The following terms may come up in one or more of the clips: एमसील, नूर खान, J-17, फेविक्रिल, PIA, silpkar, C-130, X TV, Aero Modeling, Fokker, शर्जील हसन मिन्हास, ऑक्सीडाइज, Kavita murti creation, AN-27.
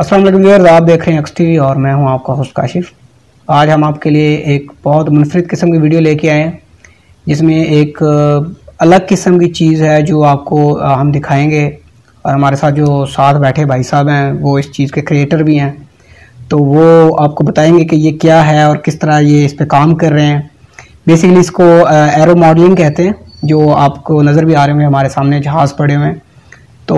अस्सलाम वालेकुम व्यूअर्स, आप देख रहे हैं एक्स टीवी और मैं हूं आपका होस्ट काशिफ। आज हम आपके लिए एक बहुत मुनफरद किस्म की वीडियो लेके आए हैं जिसमें एक अलग किस्म की चीज़ है जो आपको हम दिखाएंगे। और हमारे साथ जो साथ बैठे भाई साहब हैं वो इस चीज़ के क्रिएटर भी हैं, तो वो आपको बताएंगे कि ये क्या है और किस तरह ये इस पर काम कर रहे हैं। बेसिकली इसको एरो मॉडलिंग कहते हैं, जो आपको नज़र भी आ रहे हैं हमारे सामने जहाज़ पड़े हुए हैं। तो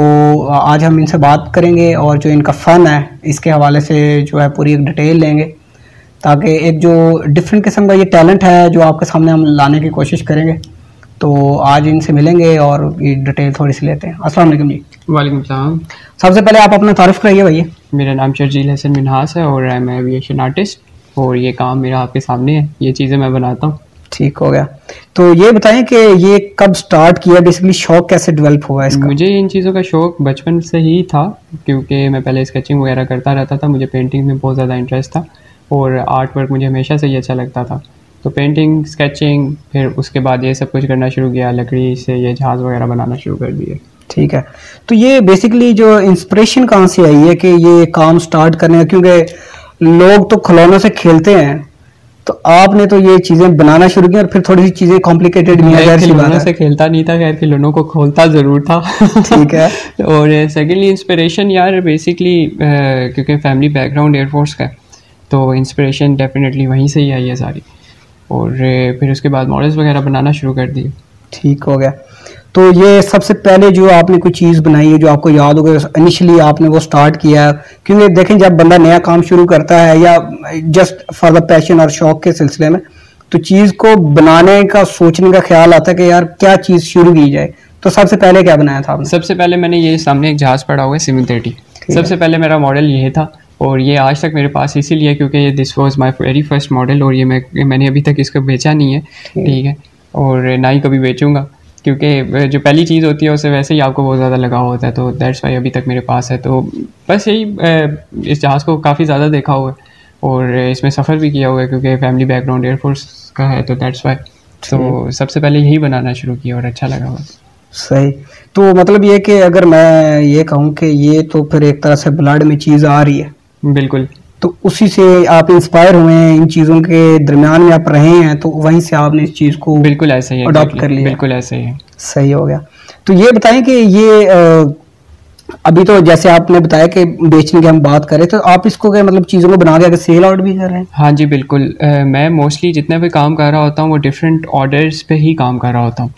आज हम इनसे बात करेंगे और जो इनका फ़न है इसके हवाले से जो है पूरी एक डिटेल लेंगे, ताकि एक जो डिफरेंट किस्म का ये टैलेंट है जो आपके सामने हम लाने की कोशिश करेंगे। तो आज इनसे मिलेंगे और ये डिटेल थोड़ी सी लेते हैं। अस्सलाम वालेकुम जी। वालेकुम अस्सलाम। सबसे पहले आप अपना तारीफ़ कराइए भैया। मेरा नाम शर्जील हसन मिन्हास है और मैं एविएशन आर्टिस्ट, और ये काम मेरा आपके सामने है, ये चीज़ें मैं बनाता हूँ। ठीक हो गया, तो ये बताएं कि ये कब स्टार्ट किया, बेसिकली शौक कैसे डेवलप हुआ इसका? मुझे इन चीज़ों का शौक बचपन से ही था, क्योंकि मैं पहले स्केचिंग वगैरह करता रहता था। मुझे पेंटिंग में बहुत ज़्यादा इंटरेस्ट था और आर्ट वर्क मुझे हमेशा से ही अच्छा लगता था। तो पेंटिंग, स्केचिंग, फिर उसके बाद ये सब कुछ करना शुरू किया, लकड़ी से ये जहाज़ वगैरह बनाना शुरू कर दिए। ठीक है, तो ये बेसिकली जो इंस्पिरेशन कहाँ से आई है कि ये काम स्टार्ट करने का, क्योंकि लोग तो खिलौनों से खेलते हैं, तो आपने तो ये चीज़ें बनाना शुरू की और फिर थोड़ी सी चीज़ें कॉम्प्लिकेटेड भी हैं। खिलौनों से खेलता नहीं था, खैर खिलौनों को खोलता ज़रूर था। ठीक है। और सेकेंडली इंस्पिरेशन यार बेसिकली क्योंकि फैमिली बैकग्राउंड एयरफोर्स का, तो इंस्पिरेशन डेफिनेटली वहीं से ही आई है सारी। और फिर उसके बाद मॉडल्स वगैरह बनाना शुरू कर दिए। ठीक हो गया, तो ये सबसे पहले जो आपने कोई चीज़ बनाई है जो आपको याद हो गया इनिशियली आपने वो स्टार्ट किया? क्योंकि देखें जब बंदा नया काम शुरू करता है या जस्ट फॉर द पैशन और शौक के सिलसिले में, तो चीज़ को बनाने का सोचने का ख्याल आता है कि यार क्या चीज़ शुरू की जाए। तो सबसे पहले क्या बनाया था आपने? सबसे पहले मैंने ये सामने एक जहाज़ पड़ा हुआ है C-30, सबसे पहले मेरा मॉडल ये था। और ये आज तक मेरे पास इसीलिए क्योंकि this was my very first model, और ये मैंने अभी तक इसको बेचा नहीं है। ठीक है, और ना ही कभी बेचूंगा, क्योंकि जो पहली चीज़ होती है उसे वैसे ही आपको बहुत ज़्यादा लगाव होता है, तो दैट्स वाई अभी तक मेरे पास है। तो बस यही, इस जहाज़ को काफ़ी ज़्यादा देखा हुआ है और इसमें सफ़र भी किया हुआ है, क्योंकि फैमिली बैकग्राउंड एयरफोर्स का है, तो दैट्स वाई। तो सबसे पहले यही बनाना शुरू किया और अच्छा लगा हुआ। सही, तो मतलब ये कि अगर मैं ये कहूँ कि ये तो फिर एक तरह से ब्लड में चीज़ आ रही है। बिल्कुल, तो उसी से आप इंस्पायर हुए हैं, इन चीज़ों के दरम्यान में आप रहे हैं, तो वहीं से आपने इस चीज़ को बिल्कुल ऐसे ही अडॉप्ट कर लिया। बिल्कुल ऐसे ही। सही हो गया, तो ये बताएं कि ये अभी तो जैसे आपने बताया कि बेचने की हम बात करें, तो आप इसको क्या मतलब चीज़ों को बना के आगे सेल आउट भी कर रहे हैं? हाँ जी बिल्कुल। मैं मोस्टली जितना भी काम कर रहा होता हूँ वो डिफरेंट ऑर्डर्स पर ही काम कर रहा होता हूँ,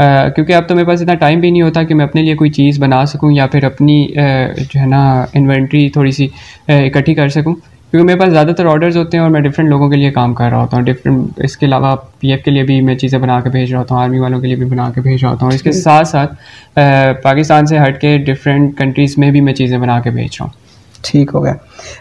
क्योंकि अब तो मेरे पास इतना टाइम भी नहीं होता कि मैं अपने लिए कोई चीज़ बना सकूं या फिर अपनी जो है ना इन्वेंट्री थोड़ी सी इकट्ठी कर सकूं, क्योंकि मेरे पास ज़्यादातर ऑर्डर्स होते हैं और मैं डिफरेंट लोगों के लिए काम कर रहा होता हूं। डिफरेंट, इसके अलावा PF के लिए भी मैं चीज़ें बना के भेज रहा होता हूँ, आर्मी वालों के लिए भी बना के भेज रहा होता हूँ, इसके साथ साथ पाकिस्तान से हट के डिफरेंट कंट्रीज़ में भी मैं चीज़ें बना के भेज रहा हूँ। ठीक हो गया।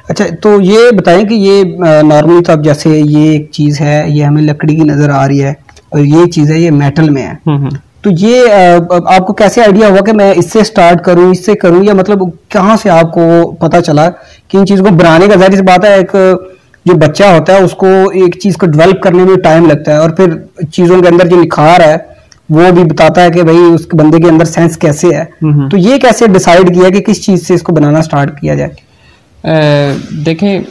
अच्छा, तो ये बताएँ कि ये नॉर्मली तो अब जैसे ये एक चीज़ है ये हमें लकड़ी की नज़र आ रही है और ये चीज़ है ये मेटल में है, तो ये आपको कैसे आइडिया हुआ कि मैं इससे स्टार्ट करूं, इससे करूं, या मतलब कहाँ से आपको पता चला कि इन चीज़ को बनाने का? जाहिर सी बात है, एक जो बच्चा होता है उसको एक चीज़ को डेवलप करने में टाइम लगता है, और फिर चीज़ों के अंदर जो निखार है वो भी बताता है कि भाई उस बंदे के अंदर सेंस कैसे है। तो ये कैसे डिसाइड किया कि किस चीज़ से इसको बनाना स्टार्ट किया जाए? देखें,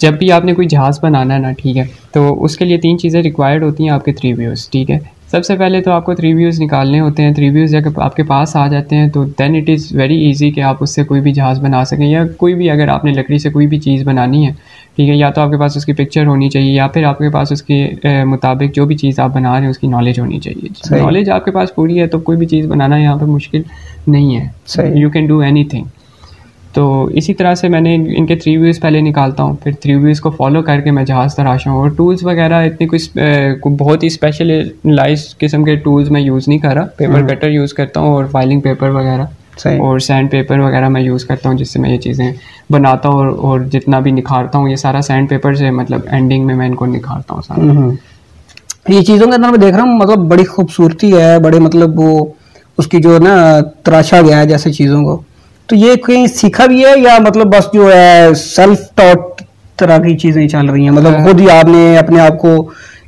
जब भी आपने कोई जहाज़ बनाना है ना, ठीक है, तो उसके लिए तीन चीज़ें रिक्वायर्ड होती हैं आपके 3 व्यूज़। ठीक है, सबसे पहले तो आपको 3 व्यूज़ निकालने होते हैं। 3 व्यूज़ अगर आपके पास आ जाते हैं तो then it is very easy कि आप उससे कोई भी जहाज़ बना सकें, या कोई भी अगर आपने लकड़ी से कोई भी चीज़ बनानी है, ठीक है, या तो आपके पास उसकी पिक्चर होनी चाहिए या फिर आपके पास उसके मुताबिक जो भी चीज़ आप बना रहे हैं उसकी नॉलेज होनी चाहिए। नॉलेज आपके पास पूरी है तो कोई भी चीज़ बनाना यहाँ पर मुश्किल नहीं है, you can do anything. तो इसी तरह से मैंने इनके 3 व्यूज़ पहले निकालता हूँ, फिर 3 व्यूज़ को फॉलो करके मैं जहाज़ तराशा हूँ। और टूल्स वगैरह इतने कोई बहुत ही स्पेशलाइज किस्म के टूल्स मैं यूज़ नहीं कर रहा, पेपर कटर यूज़ करता हूँ और फाइलिंग पेपर वगैरह और सैंड पेपर वगैरह मैं यूज़ करता हूँ, जिससे मैं ये चीज़ें बनाता हूँ और जितना भी निखारता हूँ ये सारा सैंड पेपर से, मतलब एंडिंग में मैं इनको निखारता हूँ सारा। ये चीज़ों के अंदर मैं देख रहा हूँ मतलब बड़ी खूबसूरती है, बड़े मतलब वो उसकी जो ना तराशा गया है जैसे चीज़ों को, तो ये कहीं सीखा भी है या मतलब बस जो है सेल्फ टॉट तरह की चीज़ें चल रही हैं? मतलब खुद ही आपने अपने आप को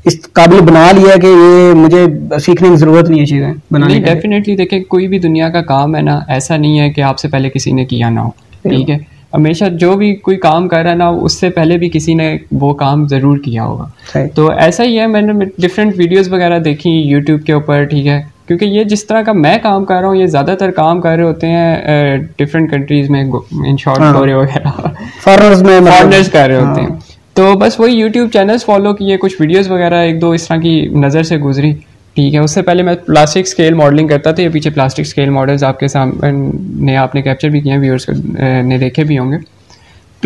इस काबिल बना लिया कि ये मुझे सीखने की ज़रूरत नहीं है चीज़ें बनाने की? डेफिनेटली, देखें कोई भी दुनिया का काम है ना, ऐसा नहीं है कि आपसे पहले किसी ने किया ना हो। ठीक है, हमेशा जो भी कोई काम कर रहा है ना, उससे पहले भी किसी ने वो काम ज़रूर किया होगा। तो ऐसा ही है, मैंने डिफरेंट वीडियोस वगैरह देखी यूट्यूब के ऊपर, ठीक है, क्योंकि ये जिस तरह का मैं काम कर रहा हूँ, ये ज़्यादातर काम कर रहे होते हैं डिफरेंट कंट्रीज़ में, इन शॉर्ट गोरे वगैरह फॉरनर्स कर रहे होते हैं। तो बस वही यूट्यूब चैनल्स फॉलो किए, कुछ वीडियोज़ वगैरह एक दो इस तरह की नज़र से गुजरी, ठीक है। उससे पहले मैं प्लास्टिक स्केल मॉडलिंग करता था, ये पीछे प्लास्टिक स्केल मॉडल्स आपके सामने आपने कैप्चर भी किए हैं, व्यूअर्स ने देखे भी होंगे।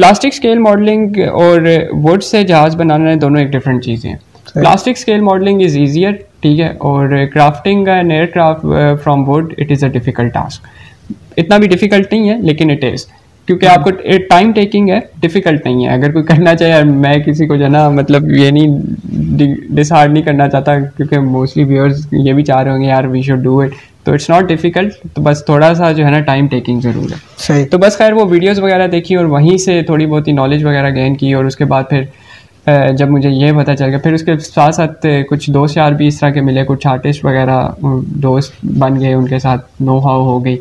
प्लास्टिक स्केल मॉडलिंग और वुड से जहाज़ बनाना दोनों एक डिफरेंट चीज़ें हैं। Plastic scale modelling is easier, ठीक है, और crafting an aircraft from wood it is a difficult task. इतना भी डिफ़िकल्ट नहीं है, लेकिन इट इज़, क्योंकि आपको टाइम टेकिंग है, डिफ़िकल्ट नहीं है। अगर कोई करना चाहे, मैं किसी को जो है ना मतलब ये नहीं डिसहार्ड नहीं करना चाहता, क्योंकि मोस्टली व्यूअर्स ये भी चाह रहे होंगे यार वी शुड डू इट, तो इट्स नॉट डिफ़िकल्ट। तो बस थोड़ा सा जो है ना टाइम टेकिंग ज़रूर है, सही। तो बस खैर वो वीडियोस वगैरह देखी और वहीं से थोड़ी बहुत ही नॉलेज वगैरह गेन की, और उसके बाद फिर जब मुझे ये पता चल गया, फिर उसके साथ साथ कुछ दोस्त यार भी इस तरह के मिले, कुछ आर्टिस्ट वगैरह दोस्त बन गए, उनके साथ नो हाउ हो गई,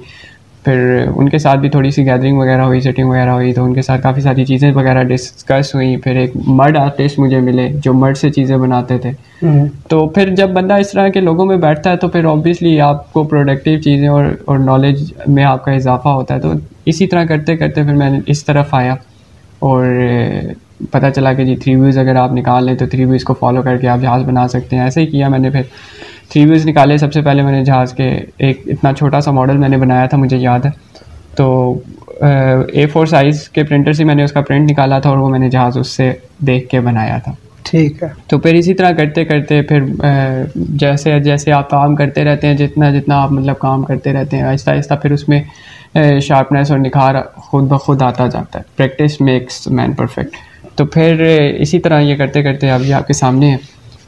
फिर उनके साथ भी थोड़ी सी गैदरिंग वगैरह हुई, सेटिंग वगैरह हुई, तो उनके साथ काफ़ी सारी चीज़ें वगैरह डिस्कस हुई। फिर एक मड आर्टिस्ट मुझे मिले जो मड से चीज़ें बनाते थे। तो फिर जब बंदा इस तरह के लोगों में बैठता है तो फिर ऑब्वियसली आपको प्रोडक्टिव चीज़ें और नॉलेज में आपका इजाफा होता है। तो इसी तरह करते करते फिर मैं इस तरफ आया और पता चला कि जी 3 व्यूज़ अगर आप निकाल लें तो 3 व्यूज़ को फॉलो करके आप जहाज़ बना सकते हैं। ऐसे ही किया मैंने, फिर 3 व्यूज़ निकाले। सबसे पहले मैंने जहाज़ के एक इतना छोटा सा मॉडल मैंने बनाया था, मुझे याद है, तो A4 साइज़ के प्रिंटर से मैंने उसका प्रिंट निकाला था और वो मैंने जहाज़ उससे देख के बनाया था, ठीक है। तो फिर इसी तरह करते करते फिर जैसे जैसे आप काम करते रहते हैं, जितना जितना आप मतलब काम करते रहते हैं, आहिस्ता आहिस्ता फिर उसमें शार्पनेस और निखार खुद ब खुद आता जाता है। Practice makes man perfect. तो फिर इसी तरह ये करते करते अभी आपके सामने है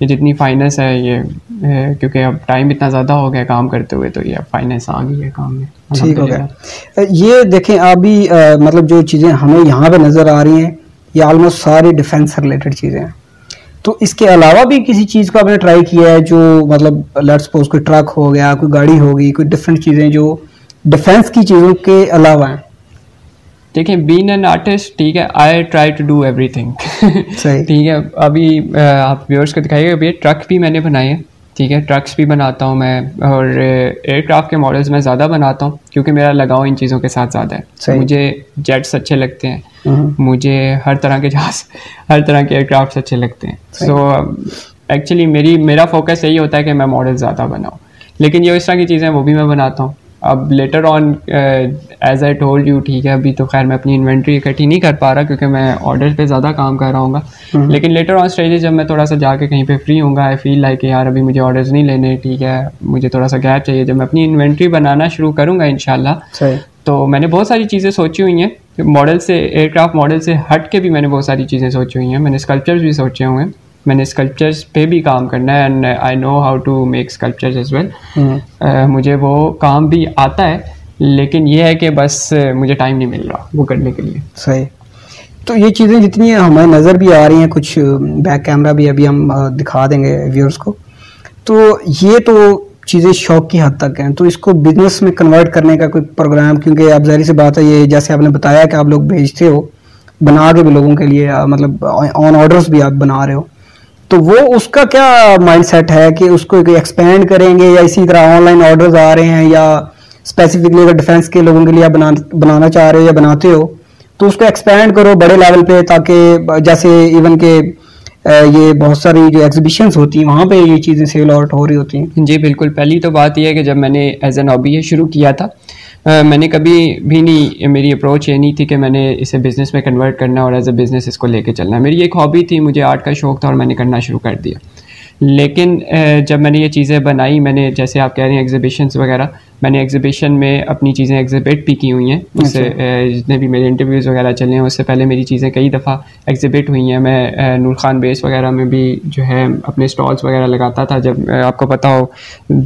ये जितनी फाइनेंस है, ये क्योंकि अब टाइम इतना ज़्यादा हो गया काम करते हुए, तो ये अब फाइनेंस आ गई है काम में, ठीक हो गया। ये देखें अभी मतलब जो चीज़ें हमें यहाँ पे नज़र आ रही हैं, ये आलमोस्ट सारी डिफेंस रिलेटेड चीज़ें हैं। तो इसके अलावा भी किसी चीज़ को आपने ट्राई किया है जो मतलब लेट्स सपोज कोई ट्रक हो गया, कोई गाड़ी होगी, कोई डिफरेंट चीज़ें जो डिफेंस की चीज़ों के अलावा हैं? देखें, बीन एन आर्टिस्ट, ठीक है, I try to do everything, ठीक है। अभी आप व्यूअर्स को दिखाइएगा, अभी ट्रक भी मैंने बनाए हैं, ठीक है, ट्रक्स भी बनाता हूँ मैं, और एयरक्राफ्ट के मॉडल्स मैं ज़्यादा बनाता हूँ क्योंकि मेरा लगाव इन चीज़ों के साथ ज़्यादा है। मुझे जेट्स अच्छे लगते हैं, मुझे हर तरह के जहाज, हर तरह के एयरक्राफ्ट अच्छे लगते हैं। सो एक्चुअली मेरा फोकस यही होता है कि मैं मॉडल ज़्यादा बनाऊँ, लेकिन जो इस तरह की चीज़ें वो भी मैं बनाता हूँ। अब later on as I told you, ठीक है, अभी तो खैर मैं अपनी इन्वेंट्री इकट्ठी नहीं कर पा रहा क्योंकि मैं ऑर्डर पे ज़्यादा काम कर रहा हूँ, लेकिन लेटर ऑन स्टेज जब मैं थोड़ा सा जाके कहीं पे फ्री होऊंगा, आई फील लाइक यार अभी मुझे ऑर्डर्स नहीं लेने, ठीक है, मुझे थोड़ा सा गैप चाहिए। जब मैं अपनी इन्वेंट्री बनाना शुरू करूँगा इंशाल्लाह, तो मैंने बहुत सारी चीज़ें सोची हुई हैं। मॉडल से, एयरक्राफ्ट मॉडल से हट के भी मैंने बहुत सारी चीज़ें सोची हुई हैं। मैंने स्कल्पचर्स भी सोचे हुए हैं, मैंने स्कल्पचर्स पे भी काम करना है, and I know how to make sculptures as well. मुझे वो काम भी आता है, लेकिन ये है कि बस मुझे टाइम नहीं मिल रहा वो करने के लिए, सही। तो ये चीज़ें जितनी हमें नज़र भी आ रही हैं, कुछ बैक कैमरा भी अभी हम दिखा देंगे व्यूअर्स को, तो ये तो चीज़ें शौक की हद तक हैं। तो इसको बिजनेस में कन्वर्ट करने का कोई प्रोग्राम, क्योंकि आप जाहिर सी बात है ये जैसे आपने बताया कि आप लोग भेजते हो, बना के भी लोगों के लिए, मतलब ऑन ऑर्डर्स भी आप बना रहे हो, तो वो उसका क्या माइंडसेट है कि उसको एक्सपेंड करेंगे या इसी तरह ऑनलाइन ऑर्डर्स आ रहे हैं, या स्पेसिफिकली अगर डिफेंस के लोगों के लिए आप बनाना चाह रहे हो या बनाते हो तो उसको एक्सपेंड करो बड़े लेवल पे, ताकि जैसे इवन के ये बहुत सारी जो एग्जीबिशंस होती हैं वहाँ पे ये चीज़ें सेल आउट हो रही होती हैं? जी बिल्कुल। पहली तो बात यह है कि जब मैंने एज एन हॉबी ये शुरू किया था, मैंने कभी भी नहीं, मेरी अप्रोच ये नहीं थी कि मैंने इसे बिज़नेस में कन्वर्ट करना और एज ए बिज़नेस इसको लेके चलना। मेरी एक हॉबी थी, मुझे आर्ट का शौक़ था और मैंने करना शुरू कर दिया। लेकिन जब मैंने ये चीज़ें बनाई, मैंने जैसे आप कह रहे हैं एग्जीबिशंस वगैरह, मैंने एग्जीबिशन में अपनी चीज़ें एग्जिबिट भी की हुई हैं। उससे जितने भी मेरे इंटरव्यूज़ वगैरह चले हैं, उससे पहले मेरी चीज़ें कई दफ़ा एग्जिबिट हुई हैं। मैं नूर खान बेस वगैरह में भी जो है अपने स्टॉल्स वगैरह लगाता था। जब आपको पता हो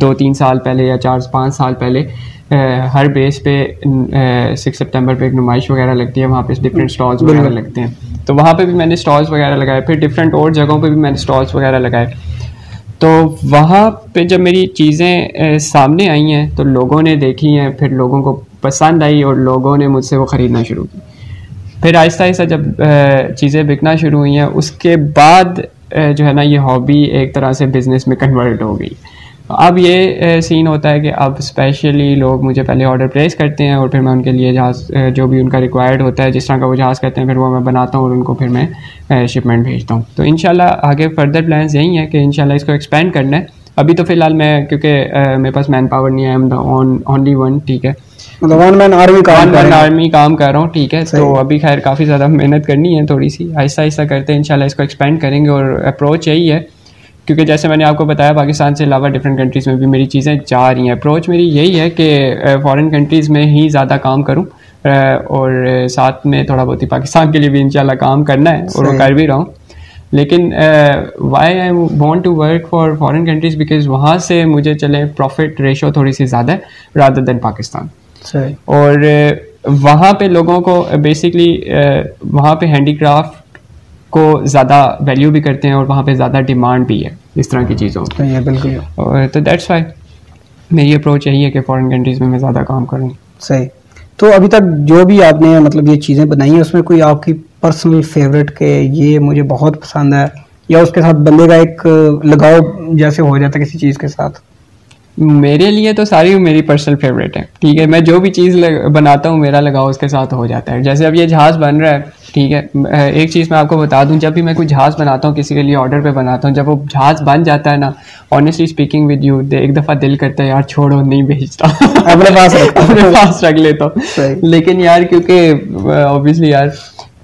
2-3 साल पहले या 4-5 साल पहले हर बेस पे 6 सितंबर पे एक नुमाइश वगैरह लगती है, वहाँ पे डिफरेंट स्टॉल्स वगैरह लगते हैं, तो वहाँ पे भी मैंने स्टॉल्स वगैरह लगाए। फिर डिफरेंट और जगहों पे भी मैंने स्टॉल्स वगैरह लगाए। तो वहाँ पे जब मेरी चीज़ें सामने आई हैं तो लोगों ने देखी हैं, फिर लोगों को पसंद आई और लोगों ने मुझसे वो ख़रीदना शुरू की। फिर आहिस्ता आहिस्ता जब चीज़ें बिकना शुरू हुई हैं उसके बाद जो है ना ये हॉबी एक तरह से बिज़नेस में कन्वर्ट हो गई। अब ये सीन होता है कि अब स्पेशली लोग मुझे पहले ऑर्डर प्लेस करते हैं और फिर मैं उनके लिए जहाज़ जो भी उनका रिक्वायर्ड होता है, जिस तरह का वो जहाज़ करते हैं, फिर वो मैं बनाता हूँ और उनको फिर मैं शिपमेंट भेजता हूँ। तो इंशाल्लाह आगे फर्दर प्लान्स यही हैं कि इंशाल्लाह इसको एक्सपेंड करना है। अभी तो फ़िलहाल मैं, क्योंकि मेरे पास मैन पावर नहीं है, I am the only one, ठीक है, वन मैन आर्मी काम कर रहा हूँ, ठीक है। तो अभी खैर काफ़ी ज़्यादा मेहनत करनी है, थोड़ी सी आहिस्ता आहिस्ता करते हैं इंशाल्लाह इसको एक्सपेंड करेंगे। और अप्रोच यही है, क्योंकि जैसे मैंने आपको बताया पाकिस्तान से अलावा डिफरेंट कंट्रीज़ में भी मेरी चीज़ें जा रही हैं। अप्रोच मेरी यही है कि फॉरेन कंट्रीज़ में ही ज़्यादा काम करूं और साथ में थोड़ा बहुत ही पाकिस्तान के लिए भी इंशाल्लाह काम करना है और वो कर भी रहा हूं। लेकिन why I want to work for foreign countries because वहाँ से मुझे चले प्रॉफिट रेशो थोड़ी सी ज़्यादा है रादर दैन पाकिस्तान। और वहाँ पे लोगों को बेसिकली वहाँ पे हैंडीक्राफ्ट को ज़्यादा वैल्यू भी करते हैं और वहाँ पे ज़्यादा डिमांड भी है इस तरह की चीज़ों की। बिल्कुल। और तो दैट्स वाई मेरी अप्रोच यही है कि फॉरेन कंट्रीज़ में मैं ज़्यादा काम करूँ। सही। तो अभी तक जो भी आपने मतलब ये चीज़ें बनाई हैं उसमें कोई आपकी पर्सनल फेवरेट के ये मुझे बहुत पसंद है, या उसके साथ बंदे का एक लगाव जैसे हो जाता है किसी चीज़ के साथ? मेरे लिए तो सारी मेरी पर्सनल फेवरेट है, ठीक है। मैं जो भी चीज़ बनाता हूँ मेरा लगाव उसके साथ हो जाता है। जैसे अब ये जहाज़ बन रहा है, ठीक है, एक चीज़ मैं आपको बता दूँ, जब भी मैं कोई जहाज़ बनाता हूँ किसी के लिए ऑर्डर पे बनाता हूँ, जब वो जहाज़ बन जाता है ना, ऑनेस्टली स्पीकिंग विद यू, एक दफ़ा दिल करता है यार छोड़ो नहीं भेजता, अपने पास रख लेता हूँ। लेकिन यार क्योंकि ऑब्वियसली यार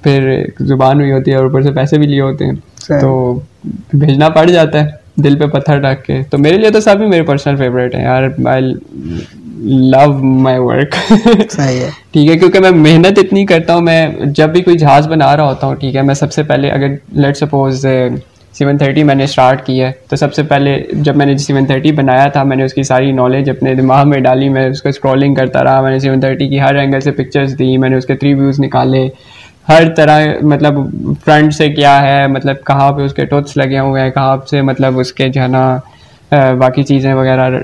फिर ज़ुबान हुई होती है और ऊपर से पैसे भी लिए होते हैं तो भेजना पड़ जाता है दिल पे पत्थर रख के। तो मेरे लिए तो सभी मेरे पर्सनल फेवरेट हैं यार, आई लव माय वर्क। सही है, ठीक है, क्योंकि मैं मेहनत इतनी करता हूँ। मैं जब भी कोई जहाज़ बना रहा होता हूँ, ठीक है, मैं सबसे पहले अगर लेट्स सपोज 730 मैंने स्टार्ट किया है तो सबसे पहले जब मैंने 730 बनाया था मैंने उसकी सारी नॉलेज अपने दिमाग में डाली, मैं उसको स्क्रॉलिंग करता रहा, मैंने 730 की हर एंगल से पिक्चर्स दी, मैंने उसके 3 व्यूज़ निकाले, हर तरह मतलब फ्रंट से क्या है, मतलब कहाँ पे उसके टोट्स लगे हुए हैं, कहाँ से मतलब उसके जो है ना बाकी चीज़ें वगैरह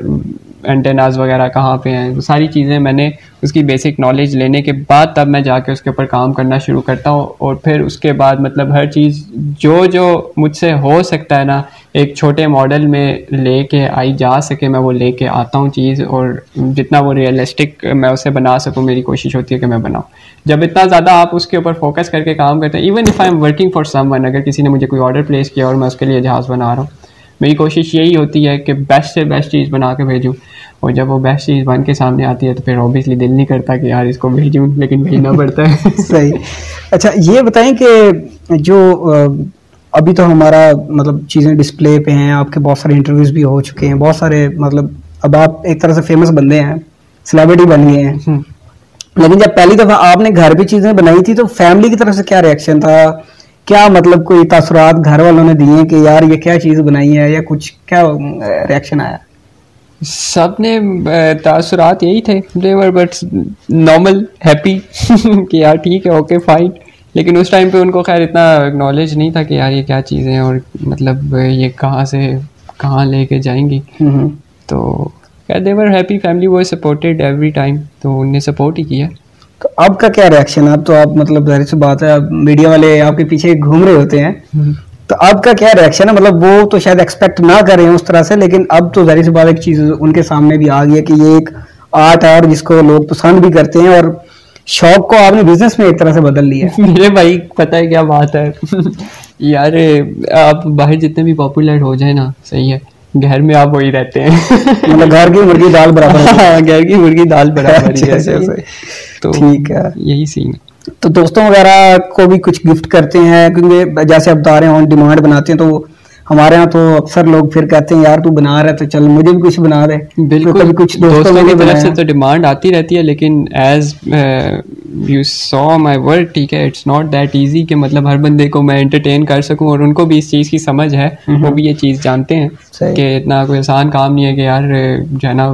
एंटेनाज वगैरह कहाँ पे हैं, तो सारी चीज़ें मैंने उसकी बेसिक नॉलेज लेने के बाद तब मैं जाके उसके ऊपर काम करना शुरू करता हूँ। और फिर उसके बाद मतलब हर चीज़ जो जो मुझसे हो सकता है ना एक छोटे मॉडल में लेके आई जा सके मैं वो लेके आता हूँ चीज़, और जितना वो रियलिस्टिक मैं उसे बना सकूँ मेरी कोशिश होती है कि मैं बनाऊँ। जब इतना ज़्यादा आप उसके ऊपर फोकस करके काम करते हैं, even if I am working for someone, अगर किसी ने मुझे कोई ऑर्डर प्लेस किया और मैं उसके लिए जहाज़ बना रहा हूँ, मेरी कोशिश यही होती है कि बेस्ट से बेस्ट चीज़ बना के भेजूँ। और जब वो बेस्ट चीज़ बन के सामने आती है तो फिर ऑब्वियसली दिल नहीं करता कि यार इसको भेजूँ, लेकिन भेजना पड़ता है। सही। अच्छा ये बताएं कि जो अभी तो हमारा मतलब चीज़ें डिस्प्ले पे हैं, आपके बहुत सारे इंटरव्यूज़ भी हो चुके हैं, बहुत सारे मतलब अब आप एक तरह से फेमस बंदे हैं, सेलिब्रिटी बन गए हैं, लेकिन जब पहली दफ़ा आपने घर पे चीज़ें बनाई थी तो फैमिली की तरफ से क्या रिएक्शन था? क्या मतलब कोई तासुरात घर वालों ने दिए कि यार ये क्या चीज़ बनाई है, या कुछ क्या रिएक्शन आया? सब ने तासुरात यही थे, देवर बट नॉर्मल हैप्पी कि यार ठीक है, ओके फाइन। लेकिन उस टाइम पे उनको खैर इतना नॉलेज नहीं था कि यार ये क्या चीज़ें हैं और मतलब ये कहाँ से कहाँ लेके जाएंगी। तो देवर हैप्पी, फैमिली वो सपोर्टेड एवरी टाइम, तो उनने सपोर्ट ही किया। तो आपका क्या रिएक्शन है? अब तो आप मतलब जाहिर सी बात है आप मीडिया वाले आपके पीछे घूम रहे होते हैं, तो आपका क्या रिएक्शन है? मतलब वो तो शायद एक्सपेक्ट ना कर रहे हैं उस तरह से, लेकिन अब तो जाहिर सी बात एक चीज़ उनके सामने भी आ गई है कि ये एक आर्ट है और जिसको लोग पसंद भी करते हैं, और शौक को आपने बिजनेस में एक तरह से बदल लिया। मेरे भाई पता है क्या बात है यार, आप बाहर जितने भी पॉपुलर हो जाए ना, सही है, घर में आप वही रहते हैं, मतलब घर की मुर्गी दाल बराबर, घर की मुर्गी दाल बराबर ही है। तो ठीक है, यही सीन। तो दोस्तों वगैरह को भी कुछ गिफ्ट करते हैं, क्योंकि जैसे आप बता रहे हैं ऑन डिमांड बनाते हैं, तो हमारे यहाँ तो अक्सर लोग फिर कहते हैं यार तू बना रहा है तो चल मुझे भी कुछ बना दे। बिल्कुल, तो कुछ दोस्तों की तरफ से तो डिमांड आती रहती है, लेकिन as you saw my work, ठीक है, इट्स नॉट दैट इजी कि मतलब हर बंदे को मैं एंटरटेन कर सकूं, और उनको भी इस चीज़ की समझ है, वो भी ये चीज़ जानते हैं कि इतना कोई आसान काम नहीं है कि यार जो है ना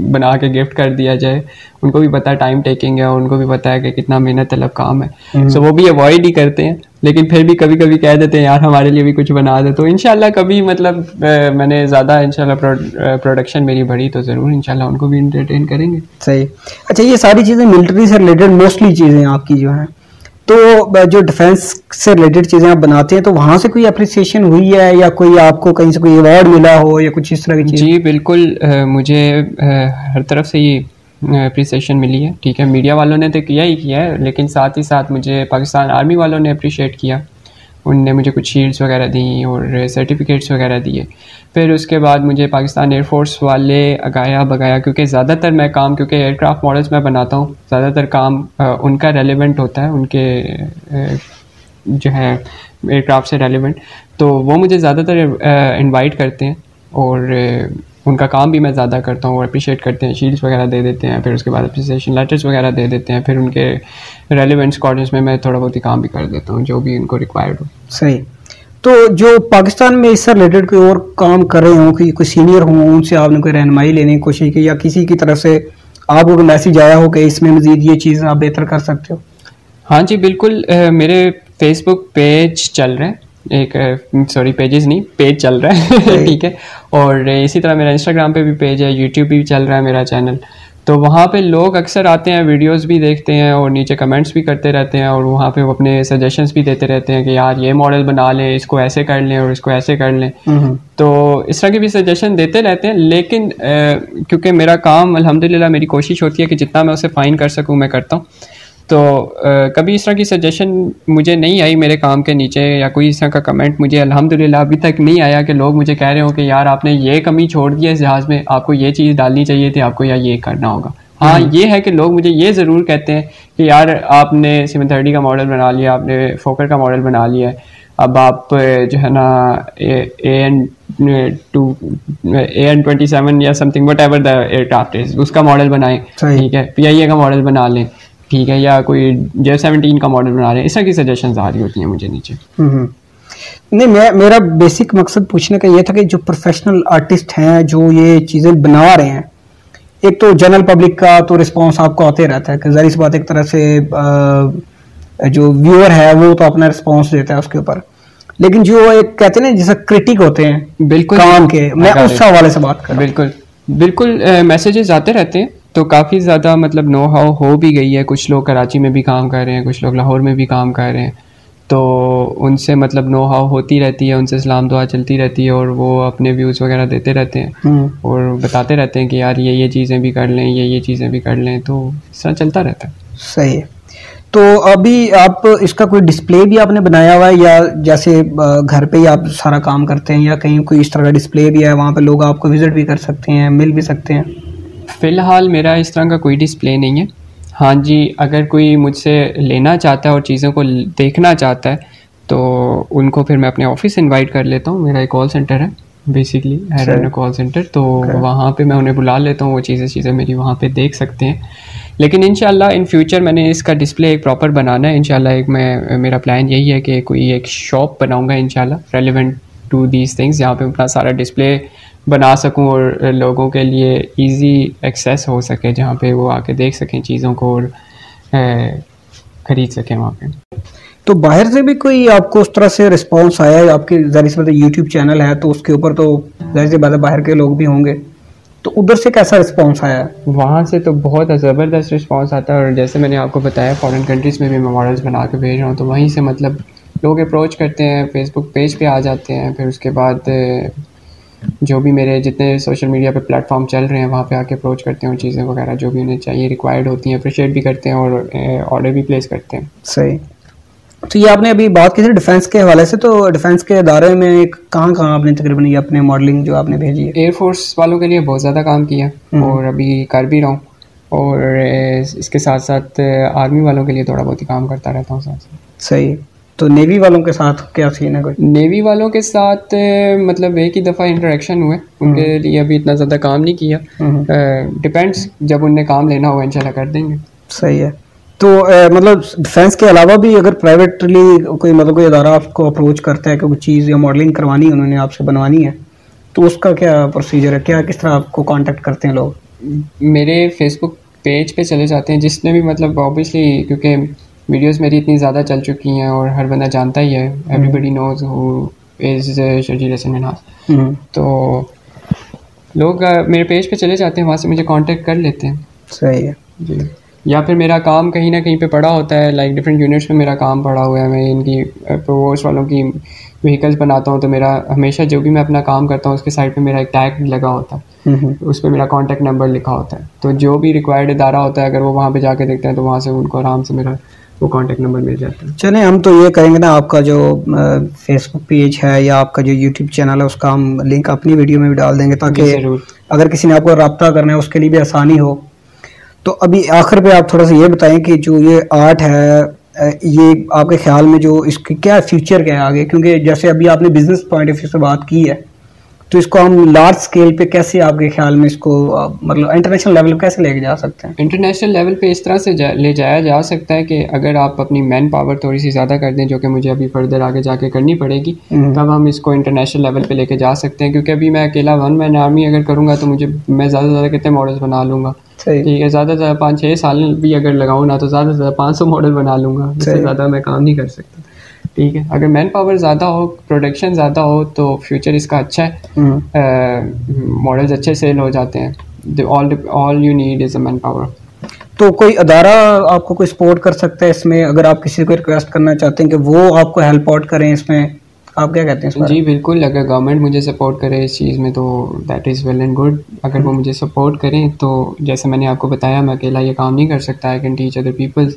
बना के गिफ्ट कर दिया जाए। उनको भी पता है टाइम टेकिंग है और उनको भी पता है कि कितना मेहनत तलब काम है, सो वो भी अवॉइड ही करते हैं। लेकिन फिर भी कभी कभी कह देते हैं यार हमारे लिए भी कुछ बना दे, तो इंशाल्लाह कभी मतलब मैंने ज़्यादा इंशाल्लाह प्रोडक्शन मेरी बढ़ी तो ज़रूर इंशाल्लाह उनको भी इंटरटेन करेंगे। सही। अच्छा ये सारी चीज़ें मिलिट्री से रिलेटेड मोस्टली चीज़ें आपकी जो हैं, तो जो डिफेंस से रिलेटेड चीज़ें आप बनाते हैं तो वहाँ से कोई अप्रिसिएशन हुई है या कोई आपको कहीं से कोई अवार्ड मिला हो या कुछ इस तरह की चीज़? जी बिल्कुल, मुझे हर तरफ से ये अप्रिसिएशन मिली है। ठीक है, मीडिया वालों ने तो किया ही किया है, लेकिन साथ ही साथ मुझे पाकिस्तान आर्मी वालों ने अप्रिशिएट किया। उनने मुझे कुछ शील्ड्स वगैरह दी और सर्टिफिकेट्स वगैरह दिए। फिर उसके बाद मुझे पाकिस्तान एयरफोर्स वाले अगाया बगाया, क्योंकि ज़्यादातर मैं काम, क्योंकि एयरक्राफ्ट मॉडल्स मैं बनाता हूँ, ज़्यादातर काम उनका रेलेवेंट होता है, उनके जो है एयरक्राफ्ट से रेलेवेंट, तो वो मुझे ज़्यादातर इनवाइट करते हैं और उनका काम भी मैं ज़्यादा करता हूँ और अप्रिशिएट करते हैं, शील्ड्स वगैरह दे देते हैं, फिर उसके बाद अप्रिसिएशन लेटर्स वगैरह दे देते हैं, फिर उनके रेलिवेंट स्क्वाड्रंस में मैं थोड़ा बहुत ही काम भी कर देता हूँ जो भी उनको रिक्वायर्ड हो। सही। तो जो पाकिस्तान में इससे रिलेटेड कोई और काम कर रहे हों, कि कोई सीनियर हों, उनसे आपने कोई रहनुमाई लेने की कोशिश की या किसी की तरफ से आपको मैसेज आया हो कि इसमें मज़ीद ये चीज़ आप बेहतर कर सकते हो? हाँ जी बिल्कुल, मेरे फेसबुक पेज चल रहे हैं, एक सॉरी पेजेस नहीं पेज चल रहा है, ठीक है, और इसी तरह मेरा इंस्टाग्राम पे भी पेज है, यूट्यूब पे भी चल रहा है मेरा चैनल। तो वहाँ पे लोग अक्सर आते हैं, वीडियोस भी देखते हैं और नीचे कमेंट्स भी करते रहते हैं, और वहाँ पे वो अपने सजेशंस भी देते रहते हैं कि यार ये मॉडल बना लें, इसको ऐसे कर लें और इसको ऐसे कर लें। तो इस तरह के भी सजेशन देते रहते हैं, लेकिन क्योंकि मेरा काम अल्हम्दुलिल्लाह, मेरी कोशिश होती है कि जितना मैं उसे फाइन कर सकूँ मैं करता हूँ। तो कभी इस तरह की सजेशन मुझे नहीं आई मेरे काम के नीचे, या कोई इस तरह का कमेंट मुझे अल्हम्दुलिल्लाह अभी तक नहीं आया कि लोग मुझे कह रहे हो कि यार आपने ये कमी छोड़ दी है इस जहाज़ में, आपको ये चीज़ डालनी चाहिए थी, आपको या ये करना होगा। हाँ ये है कि लोग मुझे ये ज़रूर कहते हैं कि यार आपने 730 का मॉडल बना लिया, आपने फोकर का मॉडल बना लिया है, अब आप जो है ना AN-27 या something whatever the aircraft is, उसका मॉडल बनाएं, ठीक है, PIA का मॉडल बना लें, ठीक है, या कोई J-17 का मॉडल बना रहे हैं। इस तरह की सजेशन आ रही होती हैं मुझे नीचे। नहीं, मेरा बेसिक मकसद पूछने का ये था कि जो प्रोफेशनल आर्टिस्ट हैं जो ये चीज़ें बना रहे हैं, एक तो जनरल पब्लिक का तो रिस्पांस आपको आते रहता है कि जाहिर सी बात एक तरह से जो व्यूअर है वो तो अपना रिस्पांस देता है उसके ऊपर, लेकिन जो एक कहते हैं ना जैसा क्रिटिक होते हैं बिल्कुल काम के, मैं उस हवाले से बात कर रहा हूं। बिल्कुल बिल्कुल, मैसेजेस आते रहते हैं, तो काफ़ी ज़्यादा मतलब नो हाउ हो भी गई है। कुछ लोग कराची में भी काम कर रहे हैं, कुछ लोग लाहौर में भी काम कर रहे हैं, तो उनसे मतलब नो हाउ होती रहती है, उनसे सलाम दुआ चलती रहती है और वो अपने व्यूज़ वगैरह देते रहते हैं और बताते रहते हैं कि यार ये चीज़ें भी कर लें, ये चीज़ें भी कर लें, तो इस तरह चलता रहता है। सही है। तो अभी आप इसका कोई डिस्प्ले भी आपने बनाया हुआ है या जैसे घर पे ही आप सारा काम करते हैं, या कहीं कोई इस तरह का डिस्प्ले भी है वहाँ पर लोग आपको विज़िट भी कर सकते हैं, मिल भी सकते हैं? फ़िलहाल मेरा इस तरह का कोई डिस्प्ले नहीं है। हाँ जी, अगर कोई मुझसे लेना चाहता है और चीज़ों को देखना चाहता है तो उनको फिर मैं अपने ऑफिस इनवाइट कर लेता हूँ। मेरा एक कॉल सेंटर है बेसिकली, एयरन कॉल सेंटर, तो वहाँ पे मैं उन्हें बुला लेता हूँ, वो चीज़ें मेरी वहाँ पे देख सकते हैं। लेकिन इंशाल्लाह इन फ्यूचर मैंने इसका डिस्प्ले एक प्रॉपर बनाना है। इंशाल्लाह एक मैं मेरा प्लान यही है कि कोई एक शॉप बनाऊँगा इंशाल्लाह रेलिवेंट टू दीज थिंग्स, यहाँ पे अपना सारा डिस्प्ले बना सकूं और लोगों के लिए इजी एक्सेस हो सके, जहाँ पे वो आके देख सकें चीज़ों को और ख़रीद सकें वहाँ पे। तो बाहर से भी कोई आपको उस तरह से रिस्पांस आया है? आपके ज़ाहिर सी बात है यूट्यूब चैनल है तो उसके ऊपर तो ज़ाहिर सी बात है बाहर के लोग भी होंगे, तो उधर से कैसा रिस्पांस आया है? वहाँ से तो बहुत ज़बरदस्त रिस्पांस आता है, और जैसे मैंने आपको बताया फ़ॉरेन कंट्रीज़ में भी मैं मॉडल्स बना के भेज रहा हूँ, तो वहीं से मतलब लोग अप्रोच करते हैं, फेसबुक पेज पे आ जाते हैं, फिर उसके बाद जो भी मेरे जितने सोशल मीडिया पे प्लेटफॉर्म चल रहे हैं वहाँ पे आके अप्रोच करते हैं और चीज़ें वगैरह जो भी उन्हें चाहिए रिक्वायर्ड होती हैं, अप्रिशिएट भी करते हैं और ऑर्डर भी प्लेस करते हैं। सही। तो ये आपने अभी बात की थी डिफेंस के हवाले से, तो डिफेंस के अदारे में कहाँ कहाँ आपने तकरीबन ये अपने मॉडलिंग जो आपने भेजी है? एयरफोर्स वालों के लिए बहुत ज़्यादा काम किया और अभी कर भी रहा हूँ, और इसके साथ साथ आर्मी वालों के लिए थोड़ा बहुत ही काम करता रहता हूँ साथ साथ। सही। तो नेवी वालों के साथ क्या सीन है? कोई नेवी वालों के साथ मतलब एक ही दफ़ा इंटरेक्शन हुए, उनके लिए अभी इतना ज़्यादा काम नहीं किया, डिपेंड्स जब उनने काम लेना होगा इंशाल्लाह कर देंगे। सही है। तो मतलब डिफेंस के अलावा भी अगर प्राइवेटली कोई मतलब कोई अदारा आपको अप्रोच करता है कि कोई चीज़ या मॉडलिंग करवानी है, उन्होंने आपसे बनवानी है, तो उसका क्या प्रोसीजर है, क्या किस तरह आपको कॉन्टेक्ट करते हैं लोग? मेरे फेसबुक पेज पर चले जाते हैं, जिसने भी मतलब ऑब्वियसली क्योंकि वीडियोस मेरी इतनी ज़्यादा चल चुकी हैं और हर बंदा जानता ही है, everybody knows who is शर्जील हसन मिन्हास, तो लोग मेरे पेज पे चले जाते हैं, वहाँ से मुझे कांटेक्ट कर लेते हैं। सही है जी। या फिर मेरा काम कहीं ना कहीं पे पड़ा होता है, लाइक डिफरेंट यूनिट्स में मेरा काम पड़ा हुआ है। मैं इनकी प्रोवोस वालों की व्हीकल्स बनाता हूँ, तो मेरा हमेशा जो भी मैं अपना काम करता हूँ उसके साइड पे मेरा एक टैग लगा होता है, उस पर मेरा कॉन्टैक्ट नंबर लिखा होता है। तो जो भी रिक्वायर्ड इदारा होता है अगर वो वहाँ पर जाके देखते हैं तो वहाँ से उनको आराम से मेरा वो कॉन्टैक्ट नंबर मिल जाता है। चलें, हम तो ये करेंगे ना, आपका जो फेसबुक पेज है या आपका जो यूट्यूब चैनल है उसका हम लिंक अपनी वीडियो में भी डाल देंगे, ताकि अगर किसी ने आपको रब्ता करना है उसके लिए भी आसानी हो। तो अभी आखिर पे आप थोड़ा सा ये बताएं कि जो ये आर्ट है, ये आपके ख्याल में जो इसकी क्या फ्यूचर क्या है आगे, क्योंकि जैसे अभी आपने बिजनेस पॉइंट ऑफ व्यू से बात की है, तो इसको हम लार्ज स्केल पे कैसे आपके ख्याल में इसको मतलब इंटरनेशनल लेवल पे कैसे लेके जा सकते हैं? इंटरनेशनल लेवल पे इस तरह से ले जाया जा सकता है कि अगर आप अपनी मैन पावर थोड़ी सी ज़्यादा कर दें, जो कि मुझे अभी फर्दर आगे जाके करनी पड़ेगी, तब हम इसको इंटरनेशनल लेवल पे लेके जा सकते हैं। क्योंकि अभी मैं अकेला वन मैन आर्मी अगर करूँगा तो मैं ज़्यादा से ज़्यादा कितने मॉडल्स बना लूँगा, ठीक है, ज़्यादा से ज़्यादा 5-6 साल भी अगर लगाऊँ ना तो ज़्यादा से ज़्यादा 500 मॉडल बना लूँगा, इससे ज़्यादा मैं काम नहीं कर सकता। ठीक है, अगर मैन पावर ज़्यादा हो, प्रोडक्शन ज़्यादा हो, तो फ्यूचर इसका अच्छा है, मॉडल्स अच्छे सेल हो जाते हैं। All you need is a man power. तो कोई अदारा आपको कोई सपोर्ट कर सकता है इसमें, अगर आप किसी को रिक्वेस्ट करना चाहते हैं कि वो आपको हेल्प आउट करें इसमें, आप क्या कहते हैं? जी बिल्कुल, अगर गवर्नमेंट मुझे सपोर्ट करे इस चीज़ में तो that is well and good. अगर वो मुझे सपोर्ट करें तो जैसे मैंने आपको बताया मैं अकेला ये काम नहीं कर सकता, I can teach other peoples,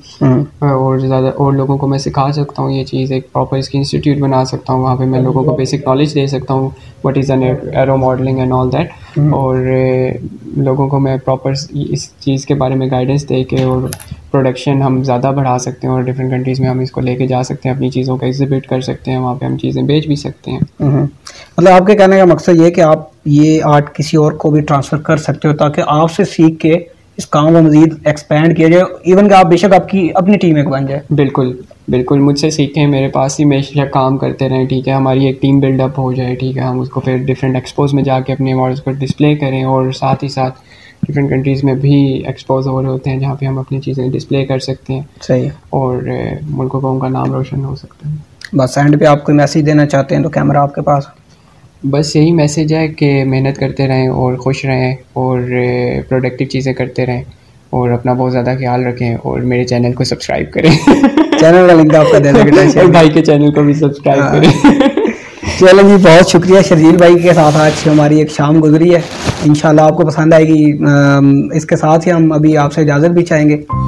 और ज़्यादा और लोगों को मैं सिखा सकता हूँ ये चीज़, एक प्रॉपर इसकी इंस्टीट्यूट बना सकता हूँ, वहाँ पे मैं लोगों को बेसिक नॉलेज दे सकता हूँ what is an aero modelling and all that, और लोगों को मैं प्रॉपर इस चीज़ के बारे में गाइडेंस दे के और प्रोडक्शन हम ज़्यादा बढ़ा सकते हैं, और डिफरेंट कंट्रीज़ में हम इसको लेके जा सकते हैं, अपनी चीज़ों का एग्जिबिट कर सकते हैं, वहाँ पे हम चीज़ें बेच भी सकते हैं। मतलब आपके कहने का मकसद ये है कि आप ये आर्ट किसी और को भी ट्रांसफ़र कर सकते हो, ताकि आपसे सीख के इस काम को मज़ीद एक्सपेंड किया जाए, इवन कि आप बेशक आपकी अपनी टीम एक बन जाए। बिल्कुल बिल्कुल, मुझसे सीखें, मेरे पास ही हमेशा काम करते रहें, ठीक है, हमारी एक टीम बिल्डअप हो जाए, ठीक है, हम उसको फिर डिफरेंट एक्सपोज में जाके अपने मॉडल्स पर डिस्प्ले करें, और साथ ही साथ डिफरेंट कंट्रीज़ में भी एक्सपोज हो रहे होते हैं जहाँ पे हम अपनी चीज़ें डिस्प्ले कर सकते हैं। सही, और मुल्कों को उनका नाम रोशन हो सकता है। बस एंड पे आप कोई मैसेज देना चाहते हैं तो कैमरा आपके पास। बस यही मैसेज है कि मेहनत करते रहें और खुश रहें और प्रोडक्टिव चीज़ें करते रहें और अपना बहुत ज़्यादा ख्याल रखें, और मेरे चैनल को सब्सक्राइब करें। चैनल का लिंक आपका दे देंगे, और भाई के चैनल को भी सब्सक्राइब करें। चलो जी, बहुत शुक्रिया, शर्जील भाई के साथ आज हमारी एक शाम गुजरी है, इंशाल्लाह आपको पसंद आएगी। इसके साथ ही हम अभी आपसे इजाज़त भी चाहेंगे।